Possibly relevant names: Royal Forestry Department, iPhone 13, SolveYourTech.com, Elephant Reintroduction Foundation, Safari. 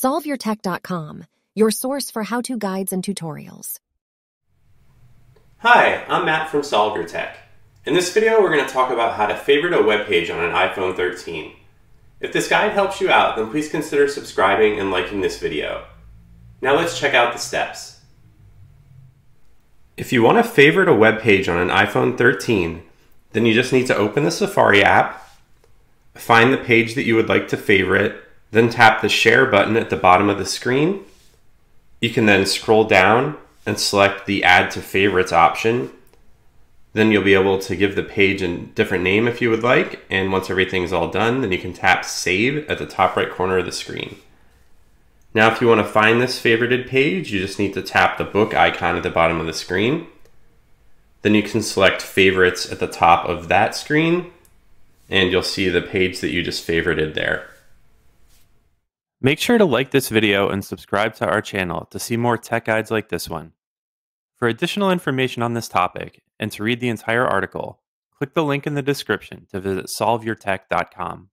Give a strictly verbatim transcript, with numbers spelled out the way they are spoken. solve your tech dot com, your source for how-to guides and tutorials. Hi, I'm Matt from Solve Your Tech. In this video, we're going to talk about how to favorite a web page on an iPhone thirteen. If this guide helps you out, then please consider subscribing and liking this video. Now let's check out the steps. If you want to favorite a web page on an iPhone thirteen, then you just need to open the Safari app, find the page that you would like to favorite, then tap the Share button at the bottom of the screen. You can then scroll down and select the Add to Favorites option. Then you'll be able to give the page a different name if you would like, and once everything's all done, then you can tap Save at the top right corner of the screen. Now if you want to find this favorited page, you just need to tap the book icon at the bottom of the screen. Then you can select Favorites at the top of that screen, and you'll see the page that you just favorited there. Make sure to like this video and subscribe to our channel to see more tech guides like this one. For additional information on this topic and to read the entire article, click the link in the description to visit solve your tech dot com.